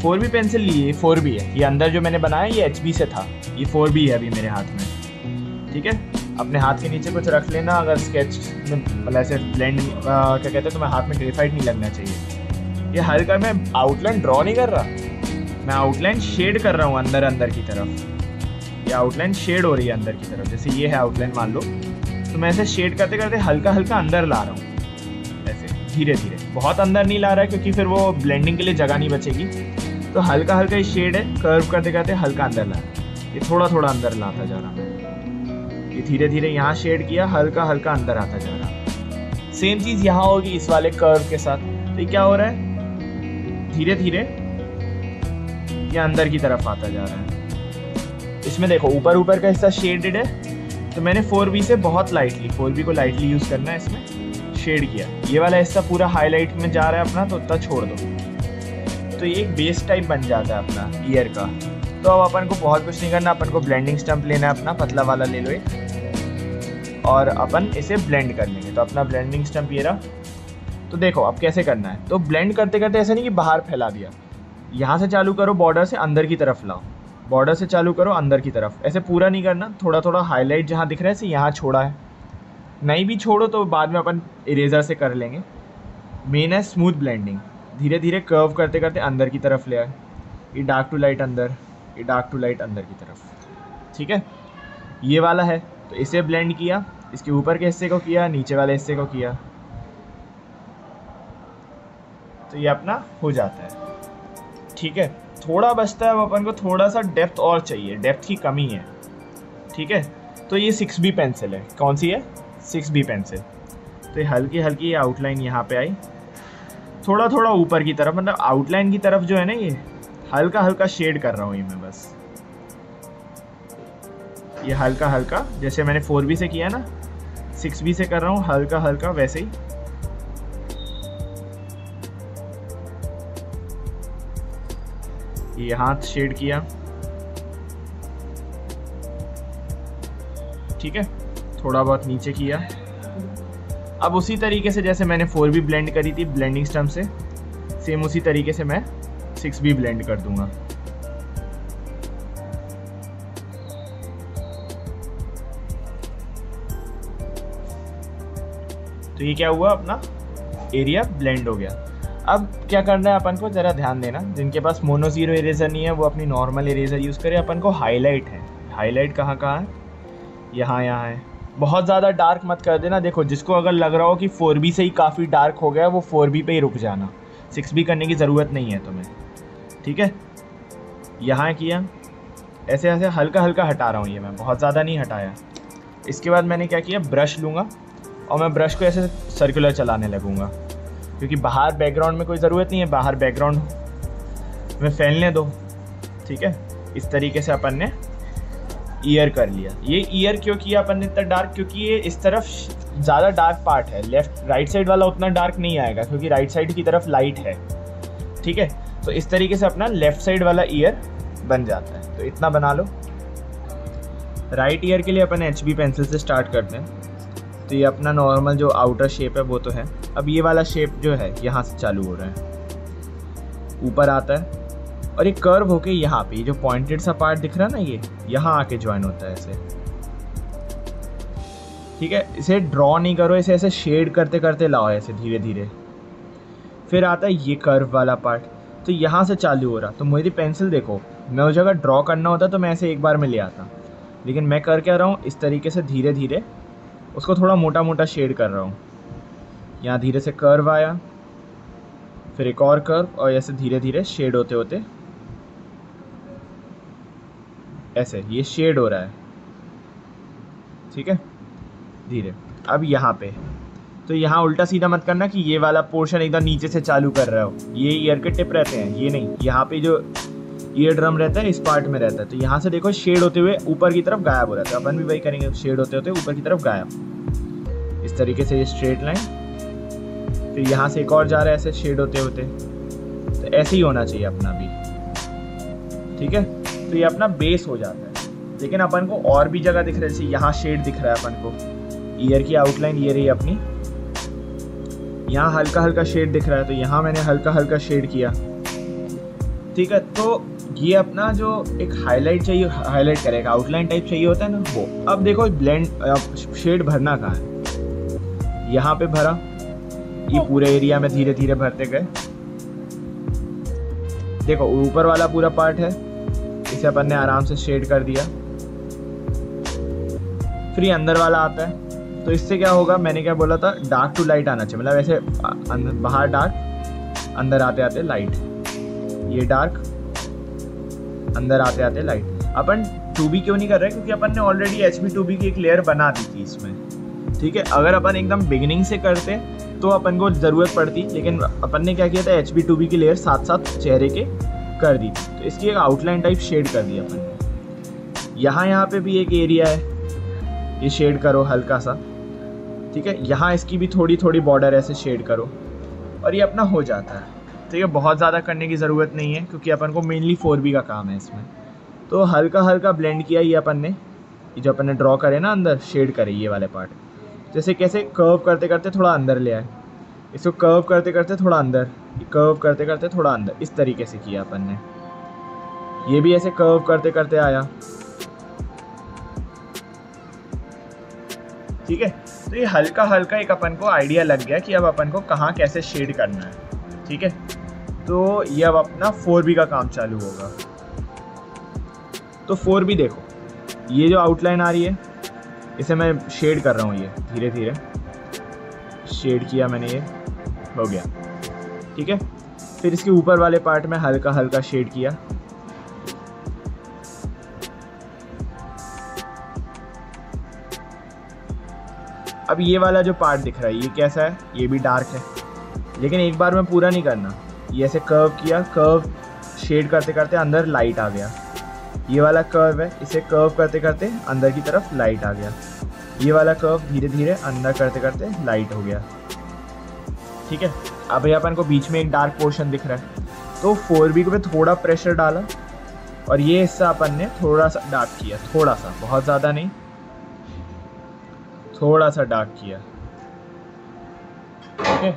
फोर बी पेंसिल लिए, फोर बी है ये, अंदर जो मैंने बनाया ये एच बी से था, ये फोर बी है अभी मेरे हाथ में, ठीक है। अपने हाथ के नीचे कुछ रख लेना, अगर स्केच मतलब ऐसे ब्लेंड क्या कहते हैं, तो मैं हाथ में ग्रेफाइट नहीं लगना चाहिए। ये हल्का मैं आउटलाइन ड्रॉ नहीं कर रहा, मैं आउटलाइन शेड कर रहा हूँ अंदर अंदर की तरफ। ये आउटलाइन शेड हो रही है अंदर की तरफ, जैसे ये है आउटलाइन मान लो, तो मैं ऐसे शेड करते करते हल्का हल्का अंदर ला रहा हूँ, ऐसे धीरे धीरे। बहुत अंदर नहीं ला रहा है क्योंकि फिर वो ब्लेंडिंग के लिए जगह नहीं बचेगी, तो हल्का हल्का ये शेड है, कर्व करते करते हल्का अंदर ला रहा है। ये थोड़ा थोड़ा अंदर लाता जा रहा है, ये धीरे धीरे यहाँ शेड किया, हल्का हल्का अंदर आता जा रहा। सेम चीज़ यहाँ होगी इस वाले कर्व के साथ। तो ये क्या हो रहा है, धीरे धीरे ये अंदर की तरफ आता जा रहा है। इसमें देखो ऊपर ऊपर का हिस्सा शेडेड है, तो मैंने फोर बी से बहुत लाइटली, फोर बी को लाइटली यूज़ करना है, इसमें शेड किया। ये वाला हिस्सा पूरा हाईलाइट में जा रहा है अपना, तो उतना छोड़ दो। तो ये एक बेस टाइप बन जाता है अपना ईयर का। तो अब अपन को बहुत कुछ नहीं करना, अपन को ब्लेंडिंग स्टम्प लेना है अपना, पतला वाला ले लो एक, और अपन इसे ब्लेंड कर लेंगे। तो अपना ब्लेंडिंग स्टम्प ये रहा। तो देखो अब कैसे करना है, तो ब्लेंड करते करते ऐसा नहीं कि बाहर फैला दिया, यहाँ से चालू करो बॉर्डर से अंदर की तरफ लाओ, बॉर्डर से चालू करो अंदर की तरफ, ऐसे पूरा नहीं करना, थोड़ा थोड़ा हाईलाइट जहाँ दिख रहा है ऐसे यहाँ छोड़ा है। नहीं भी छोड़ो तो बाद में अपन इरेजर से कर लेंगे। मेन है स्मूथ ब्लेंडिंग, धीरे धीरे कर्व करते करते अंदर की तरफ ले आए, ये डार्क टू लाइट अंदर, ये डार्क टू लाइट अंदर की तरफ, ठीक है। ये वाला है तो इसे ब्लेंड किया, इसके ऊपर के हिस्से को किया, नीचे वाले हिस्से को किया, तो ये अपना हो जाता है, ठीक है। थोड़ा बचता है, अब अपन को थोड़ा सा डेप्थ और चाहिए, डेप्थ की कमी है, ठीक है। तो ये सिक्स बी पेंसिल है, कौन सी है, सिक्स बी पेंसिल। तो ये हल्की हल्की आउटलाइन यहाँ पे आई, थोड़ा थोड़ा ऊपर की तरफ, मतलब आउटलाइन की तरफ जो है ना, ये हल्का हल्का शेड कर रहा हूँ ये मैं बस। ये हल्का हल्का जैसे मैंने फोर बी से किया ना, सिक्स बी से कर रहा हूँ हल्का हल्का वैसे ही। ये हाथ शेड किया, ठीक है, थोड़ा बहुत नीचे किया। अब उसी तरीके से जैसे मैंने फोर बी ब्लेंड करी थी ब्लेंडिंग स्टम्प से, सेम उसी तरीके से मैं सिक्स भी ब्लेंड कर दूंगा। तो ये क्या हुआ, अपना एरिया ब्लेंड हो गया। अब क्या करना है अपन को, जरा ध्यान देना, जिनके पास मोनो जीरो इरेजर नहीं है वो अपनी नॉर्मल इरेजर यूज करें। अपन को हाईलाइट है, हाईलाइट कहाँ कहाँ है, यहाँ यहाँ है। बहुत ज़्यादा डार्क मत कर देना। देखो जिसको अगर लग रहा हो कि फोर बी से ही काफ़ी डार्क हो गया, वो फोर बी पे ही रुक जाना, सिक्स बी करने की ज़रूरत नहीं है तुम्हें, ठीक है। यहाँ किया, ऐसे ऐसे हल्का हल्का हटा रहा हूँ ये मैं, बहुत ज़्यादा नहीं हटाया। इसके बाद मैंने क्या किया, ब्रश लूँगा और मैं ब्रश को ऐसे सर्कुलर चलाने लगूँगा, क्योंकि बाहर बैकग्राउंड में कोई ज़रूरत नहीं है, बाहर बैकग्राउंड में फैलने दो, ठीक है। इस तरीके से अपन ने ईयर कर लिया। ये ईयर क्यों किया अपन ने इतना डार्क, क्योंकि ये इस तरफ ज़्यादा डार्क पार्ट है, लेफ्ट राइट साइड वाला उतना डार्क नहीं आएगा क्योंकि राइट साइड की तरफ लाइट है, ठीक है। तो इस तरीके से अपना लेफ्ट साइड वाला ईयर बन जाता है। तो इतना बना लो। राइट ईयर के लिए अपन एच बी पेंसिल से स्टार्ट करते हैं। तो ये अपना नॉर्मल जो आउटर शेप है वो तो है। अब ये वाला शेप जो है यहाँ से चालू हो रहा है, ऊपर आता है और ये कर्व होके यहाँ पे जो पॉइंटेड सा पार्ट दिख रहा है ना, ये यहाँ आके ज्वाइन होता है ऐसे, ठीक है। इसे ड्रॉ नहीं करो, इसे ऐसे शेड करते करते लाओ ऐसे धीरे धीरे। फिर आता है ये कर्व वाला पार्ट, तो यहाँ से चालू हो रहा। तो मेरी पेंसिल देखो, मैं उस जगह ड्रॉ करना होता तो मैं ऐसे एक बार में ले आता, लेकिन मैं कर क्या रहा हूँ, इस तरीके से धीरे धीरे उसको थोड़ा मोटा मोटा शेड कर रहा हूँ। यहाँ धीरे से कर्व आया, फिर एक और कर्व, और ऐसे धीरे धीरे शेड होते होते ऐसे ये शेड हो रहा है, ठीक है, धीरे। अब यहाँ पे तो यहाँ उल्टा सीधा मत करना कि ये वाला पोर्शन एकदम नीचे से चालू कर रहा हो, ये ईयर के टिप रहते हैं, ये नहीं, यहाँ पे जो ईयर ड्रम रहता है इस पार्ट में रहता है। तो यहाँ से देखो शेड होते हुए ऊपर की तरफ गायब हो रहा था, अपन भी वही करेंगे, शेड होते होते ऊपर की तरफ गायब, इस तरीके से ये स्ट्रेट लाइन। फिर यहाँ से एक और जा रहा है ऐसे शेड होते होते, तो ऐसे ही होना चाहिए अपना भी, ठीक है। तो ये अपना बेस हो जाता है, लेकिन अपन को और भी जगह दिख रही है, जैसे यहाँ शेड दिख रहा है अपन को, ईयर की आउटलाइन ये रही अपनी, यहाँ हल्का हल्का शेड दिख रहा है, तो यहाँ मैंने हल्का हल्का शेड किया, ठीक है। तो ये अपना जो एक हाईलाइट चाहिए, हाईलाइट करेगा, आउटलाइन टाइप चाहिए होता है ना, वो। अब देखो ब्लेंड शेड भरना कहाँ है, यहाँ पे भरा, ये पूरे एरिया में धीरे धीरे भरते गए। देखो ऊपर वाला पूरा पार्ट है, इसे अपन ने आराम से शेड कर दिया। फिर ये अंदर वाला आता है, तो इससे क्या होगा, मैंने क्या बोला था, डार्क टू लाइट आना चाहिए, मतलब ऐसे अंदर बाहर डार्क, अंदर आते आते लाइट, ये डार्क, अंदर आते आते लाइट। अपन टू बी क्यों नहीं कर रहे, क्योंकि अपन ने already H B two B की एक लेयर बना दी थी इसमें, ठीक है। अगर अपन एकदम बिगिनिंग से करते तो अपन को ज़रूरत पड़ती, लेकिन अपन ने क्या किया था, एच बी टू बी की लेयर साथ साथ चेहरे के कर दी थी, तो इसकी एक आउटलाइन टाइप शेड कर दी अपन ने। यहाँ यहाँ पर भी एक एरिया है, ये शेड करो हल्का सा, ठीक है। यहाँ इसकी भी थोड़ी थोड़ी बॉर्डर ऐसे शेड करो, और ये अपना हो जाता है। तो ये बहुत ज़्यादा करने की ज़रूरत नहीं है, क्योंकि अपन को मेनली फोर बी का काम है इसमें। तो हल्का हल्का ब्लेंड किया ये अपन ने, जो अपन ने ड्रॉ करे ना अंदर शेड करे ये वाले पार्ट, जैसे कैसे कर्व करते करते थोड़ा अंदर ले आए, इसको कर्व करते करते थोड़ा अंदर, कर्व करते करते थोड़ा अंदर, इस तरीके से किया अपन ने। ये भी ऐसे कर्व करते करते आया, ठीक है। तो ये हल्का हल्का एक अपन को आइडिया लग गया कि अब अपन को कहाँ कैसे शेड करना है, ठीक है। तो ये अब अपना फोर बी का काम चालू होगा। तो फोर बी देखो, ये जो आउटलाइन आ रही है इसे मैं शेड कर रहा हूँ, ये धीरे धीरे शेड किया मैंने, ये हो गया, ठीक है। फिर इसके ऊपर वाले पार्ट में हल्का हल्का शेड किया, अब ये वाला जो पार्ट दिख रहा है ये कैसा है, ये भी डार्क है, लेकिन एक बार में पूरा नहीं करना, ये ऐसे कर्व किया, कर्व शेड करते करते अंदर लाइट आ गया, ये वाला कर्व है, इसे कर्व करते करते अंदर की तरफ लाइट आ गया, ये वाला कर्व धीरे धीरे अंदर करते करते लाइट हो गया, ठीक है। अब ये अपन को बीच में एक डार्क पोर्शन दिख रहा है, तो फोर बी पे थोड़ा प्रेशर डाला, और ये हिस्सा अपन ने थोड़ा सा डार्क किया, थोड़ा सा, बहुत ज़्यादा नहीं, थोड़ा सा डार्क किया, ठीक है,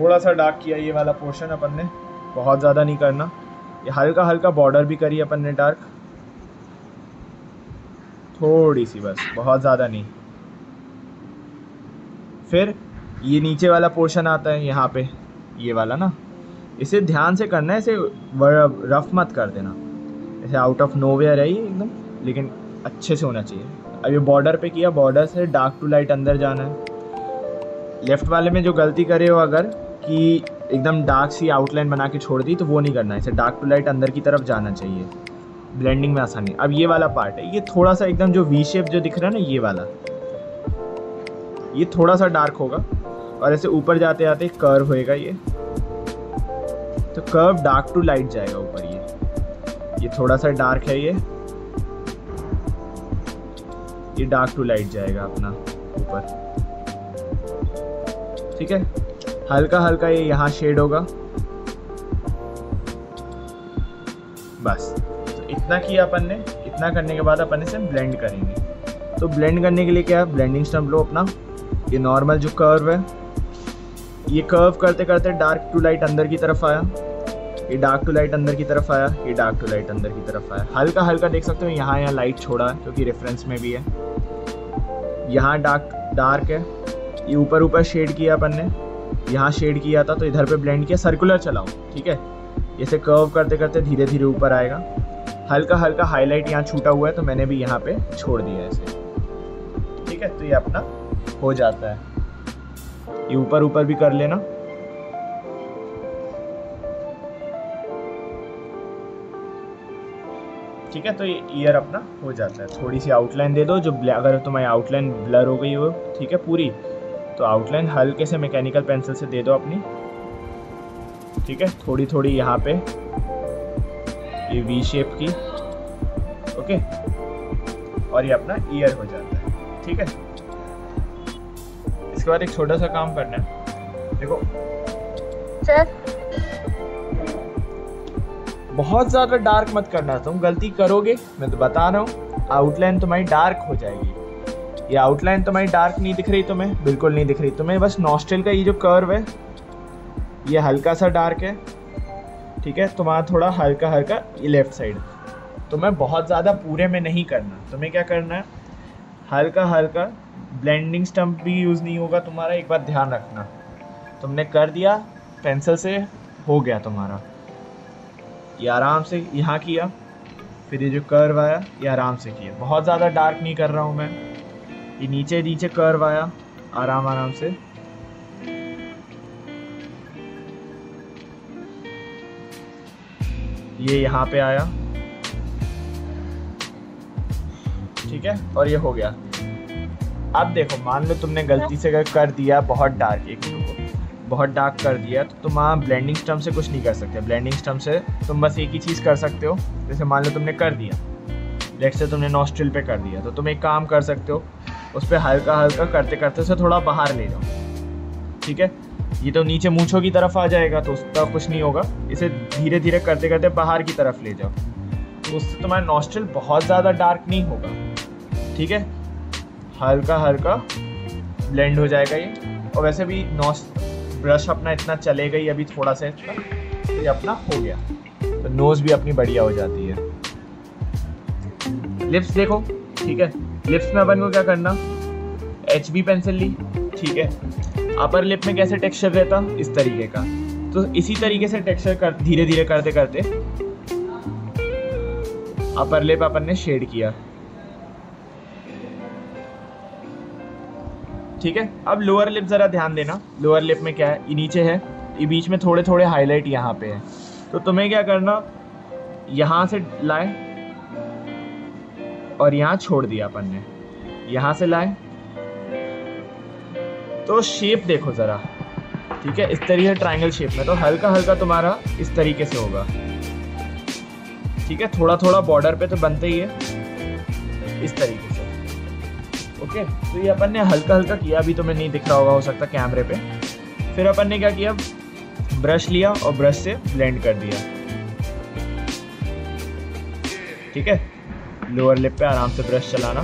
थोड़ा सा डार्क किया ये वाला पोर्शन अपन ने, बहुत ज़्यादा नहीं करना। ये हल्का हल्का बॉर्डर भी करी अपन ने डार्क, थोड़ी सी बस, बहुत ज़्यादा नहीं। फिर ये नीचे वाला पोर्शन आता है यहाँ पे, ये वाला ना, इसे ध्यान से करना है, इसे रफ मत कर देना, इसे आउट ऑफ नोवेयर है ये एकदम, लेकिन अच्छे से होना चाहिए। अब ये बॉर्डर पे किया, बॉर्डर से डार्क टू लाइट अंदर जाना है। लेफ़्ट वाले में जो गलती करे हो अगर, कि एकदम डार्क सी आउटलाइन बना के छोड़ दी, तो वो नहीं करना है, इसे डार्क टू लाइट अंदर की तरफ जाना चाहिए, ब्लेंडिंग में आसानी। अब ये वाला पार्ट है, ये थोड़ा सा एकदम जो वी शेप जो दिख रहा है ना, ये वाला, ये थोड़ा सा डार्क होगा, और ऐसे ऊपर जाते जाते कर्व होएगा ये, तो कर्व डार्क टू लाइट जाएगा ऊपर, ये ये थोड़ा सा डार्क है, ये ये डार्क टू लाइट जाएगा अपना ऊपर, ठीक है। हल्का हल्का ये यहाँ शेड होगा, बस। तो इतना किया अपन ने, इतना करने के बाद अपन इसे ब्लेंड करेंगे। तो ब्लेंड करने के लिए क्या है, ब्लेंडिंग स्टम्प लो अपना, ये नॉर्मल जो कर्व है, ये कर्व करते करते डार्क टू लाइट अंदर की तरफ आया, ये डार्क टू लाइट अंदर की तरफ आया, ये डार्क टू लाइट अंदर की तरफ आया, हल्का हल्का देख सकते हो यहाँ यहाँ लाइट छोड़ा है, क्योंकि रेफरेंस में भी है, यहाँ डार्क डार्क है, ये ऊपर ऊपर शेड किया अपन ने, यहाँ शेड किया था तो इधर पे ब्लेंड किया, सर्कुलर चलाओ। ठीक है, इसे कर्व करते करते धीरे धीरे ऊपर आएगा। हल्का हल्का हाईलाइट यहाँ छूटा हुआ है तो मैंने भी यहाँ पे छोड़ दिया इसे। ठीक है, तो ये अपना हो जाता है। ये ऊपर ऊपर भी कर लेना। ठीक है, तो ये ईयर अपना हो जाता है। थोड़ी सी आउटलाइन दे दो, जो अगर तुम्हारी आउटलाइन ब्लर हो गई हो, ठीक है, पूरी, तो आउटलाइन हल्के से मैकेनिकल पेंसिल से दे दो अपनी। ठीक है, थोड़ी थोड़ी यहाँ पे ये वी शेप की, ओके, और ये अपना ईयर हो जाता है। ठीक है, इसके बाद एक छोटा सा काम करना है। देखो सर, बहुत ज़्यादा डार्क मत करना, तुम गलती करोगे, मैं तो बता रहा हूँ। आउटलाइन तुम्हारी डार्क हो जाएगी। ये आउटलाइन तुम्हारी डार्क नहीं दिख रही तुम्हें, बिल्कुल नहीं दिख रही तुम्हें। बस नॉस्ट्रिल का ये जो कर्व है ये हल्का सा डार्क है। ठीक है, तुम्हारा थोड़ा हल्का हल्का लेफ्ट साइड। तुम्हें बहुत ज़्यादा पूरे में नहीं करना। तुम्हें क्या करना है, हल्का हल्का। ब्लेंडिंग स्टम्प भी यूज़ नहीं होगा तुम्हारा, एक बार ध्यान रखना। तुमने कर दिया पेंसिल से, हो गया तुम्हारा। ये आराम से यहाँ किया, फिर ये जो कर्व आया ये आराम से किया। बहुत ज़्यादा डार्क नहीं कर रहा हूँ मैं। ये नीचे नीचे कर्व आया, आराम आराम से। ये यहाँ पे आया, ठीक है, और ये हो गया। अब देखो, मान लो तुमने गलती से अगर कर दिया बहुत डार्क, एक बहुत डार्क कर दिया, तो तुम वहाँ ब्लेंडिंग स्टम्प से कुछ नहीं कर सकते। ब्लेंडिंग स्टम्प से तुम बस एक ही चीज़ कर सकते हो। जैसे मान लो तुमने कर दिया, लेट से तुमने नॉस्ट्रिल पे कर दिया, तो तुम एक काम कर सकते हो, उस पर हल्का हल्का करते करते उसे थोड़ा बाहर ले जाओ। ठीक है, ये तो नीचे मूँछों की तरफ आ जाएगा तो उसका कुछ नहीं होगा। इसे धीरे धीरे करते करते बाहर की तरफ ले जाओ, तो उससे तुम्हारा नॉस्ट्रिल बहुत ज़्यादा डार्क नहीं होगा। ठीक है, हल्का हल्का ब्लेंड हो जाएगा ये। और वैसे भी नॉस्ट ब्रश अपना इतना चलेगा ही अभी थोड़ा सा, तो ये अपना हो गया। तो नोज़ भी अपनी बढ़िया हो जाती है। लिप्स देखो, ठीक है, लिप्स में अपन को क्या करना, एच बी पेंसिल ली, ठीक है। अपर लिप में कैसे टेक्सचर रहता, इस तरीके का, तो इसी तरीके से टेक्सचर कर धीरे धीरे करते करते अपर लिप अपन ने शेड किया। ठीक है, अब लोअर लिप ज़रा ध्यान देना। लोअर लिप में क्या है, ये नीचे है, ये बीच में थोड़े थोड़े हाईलाइट यहाँ पे है। तो तुम्हें क्या करना, यहाँ से लाए और यहाँ छोड़ दिया अपन ने, यहाँ से लाए, तो शेप देखो ज़रा। ठीक है, इस तरीके ट्रायंगल शेप में, तो हल्का हल्का तुम्हारा इस तरीके से होगा। ठीक है, थोड़ा थोड़ा बॉर्डर पे तो बनते ही है इस तरीके से। ओके okay, तो ये अपन ने हल्का हल्का किया, अभी तुम्हें नहीं दिख रहा होगा हो सकता कैमरे पे। फिर अपन ने क्या किया, ब्रश लिया और ब्रश से ब्लेंड कर दिया। ठीक है, लोअर लिप पे आराम से ब्रश चलाना।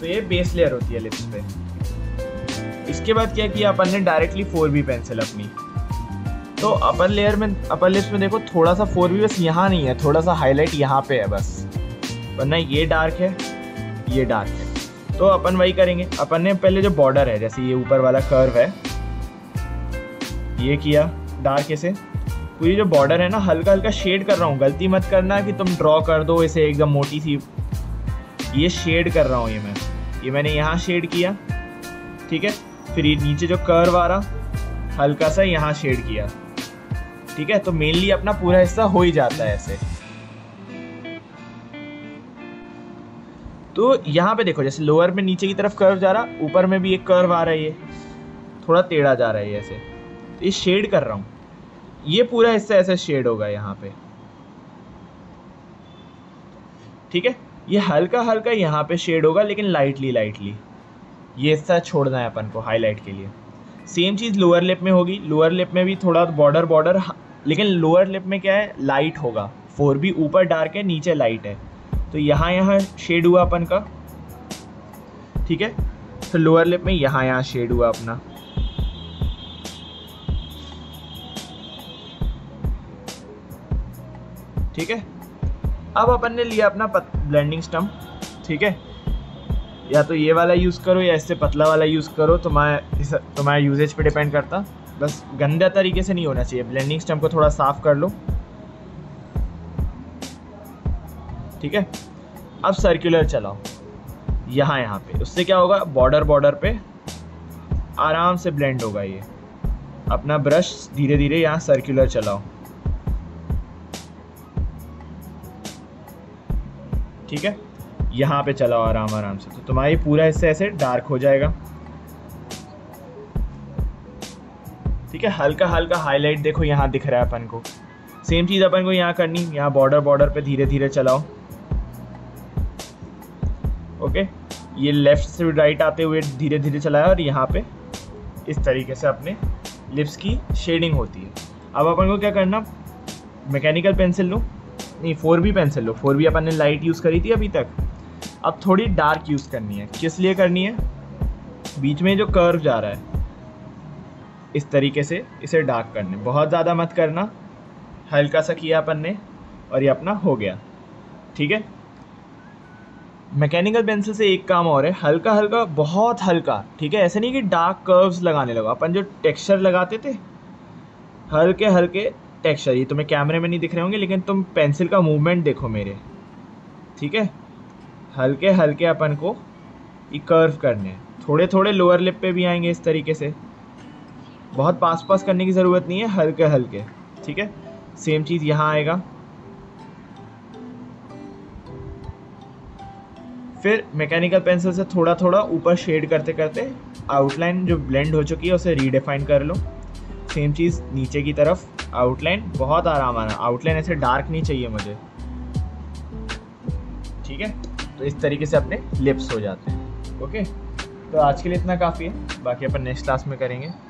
तो ये बेस लेयर होती है लिप्स पे। इसके बाद क्या किया अपन ने, डायरेक्टली फोर बी पेंसिल अपनी, तो अपर लेयर में, अपर लिप्स में देखो थोड़ा सा फोर बी, बस यहाँ नहीं है, थोड़ा सा हाईलाइट यहाँ पे है बस, वरना ये डार्क है, ये डार्क है। तो अपन वही करेंगे, अपन ने पहले जो बॉर्डर है, जैसे ये ऊपर वाला कर्व है, ये किया डार्क से, पूरी जो बॉर्डर है ना हल्का हल्का शेड कर रहा हूँ। गलती मत करना कि तुम ड्रॉ कर दो इसे एकदम मोटी सी, ये शेड कर रहा हूँ। ये मैं ये मैंने यहाँ शेड किया, ठीक है, फिर ये नीचे जो कर्व आ रहा हल्का सा यहाँ शेड किया। ठीक है, तो मेनली अपना पूरा हिस्सा हो ही जाता है ऐसे। तो यहाँ पे देखो, जैसे लोअर में नीचे की तरफ कर्व जा रहा, ऊपर में भी एक कर्व आ रही है, थोड़ा टेढ़ा जा रहा है ऐसे, तो ये शेड कर रहा हूँ। ये पूरा हिस्सा ऐसे शेड होगा यहाँ पे। ठीक है, ये हल्का हल्का यहाँ पे शेड होगा, लेकिन लाइटली लाइटली ये हिस्सा छोड़ना है अपन को हाईलाइट के लिए। सेम चीज़ लोअर लिप में होगी। लोअर लिप में भी थोड़ा बॉर्डर बॉर्डर, लेकिन लोअर लिप में क्या है, लाइट होगा। फोर भी ऊपर डार्क है, नीचे लाइट है, तो यहाँ यहाँ शेड हुआ अपन का। ठीक है, तो लोअर लिप में यहाँ यहाँ शेड हुआ अपना। ठीक है, अब अपन ने लिया अपना ब्लेंडिंग स्टम्प। ठीक है, या तो ये वाला यूज़ करो या इससे पतला वाला यूज़ करो, तुम्हारा तुम्हारा यूजेज पे डिपेंड करता। बस गंदा तरीके से नहीं होना चाहिए। ब्लेंडिंग स्टम्प को थोड़ा साफ़ कर लो, ठीक है। अब सर्कुलर चलाओ यहाँ यहाँ पे, उससे क्या होगा बॉर्डर बॉर्डर पे आराम से ब्लेंड होगा ये। अपना ब्रश धीरे धीरे यहाँ सर्कुलर चलाओ, ठीक है। यहाँ पे चलाओ आराम आराम से, तो तुम्हारी पूरा हिस्सा ऐसे डार्क हो जाएगा, ठीक है। हल्का हल्का हाईलाइट देखो यहाँ दिख रहा है अपन को। सेम चीज़ अपन को यहाँ करनी, यहाँ बॉर्डर बॉर्डर पे धीरे धीरे चलाओ। ओके, ये लेफ़्ट से राइट आते हुए धीरे धीरे चलाया और यहाँ पे इस तरीके से अपने लिप्स की शेडिंग होती है। अब अपन को क्या करना, मैकेनिकल पेंसिल लो, नहीं फोर बी पेंसिल लो। फोर बी अपन ने लाइट यूज़ करी थी अभी तक, अब थोड़ी डार्क यूज़ करनी है। किस लिए करनी है, बीच में जो कर्व जा रहा है इस तरीके से इसे डार्क करने, बहुत ज़्यादा मत करना, हल्का सा किया अपन ने और ये अपना हो गया, ठीक है। मैकेनिकल पेंसिल से एक काम और है, हल्का हल्का, बहुत हल्का, ठीक है। ऐसे नहीं कि डार्क कर्व्स लगाने लगा, अपन जो टेक्सचर लगाते थे हल्के हल्के टेक्सचर, ये तुम्हें कैमरे में नहीं दिख रहे होंगे लेकिन तुम पेंसिल का मूवमेंट देखो मेरे, ठीक है। हल्के हल्के अपन को ये कर्व करने हैं, थोड़े थोड़े लोअर लिप पे भी आएंगे इस तरीके से, बहुत पास पास करने की ज़रूरत नहीं है, हल्के हल्के, ठीक है। सेम चीज़ यहाँ आएगा। फिर मैकेनिकल पेंसिल से थोड़ा थोड़ा ऊपर शेड करते करते आउटलाइन जो ब्लेंड हो चुकी है उसे रीडिफाइन कर लो। सेम चीज़ नीचे की तरफ आउटलाइन, बहुत आराम आना, आउटलाइन ऐसे डार्क नहीं चाहिए मुझे, ठीक है। तो इस तरीके से अपने लिप्स हो जाते हैं। ओके, तो आज के लिए इतना काफ़ी है, बाकी अपन नेक्स्ट क्लास में करेंगे।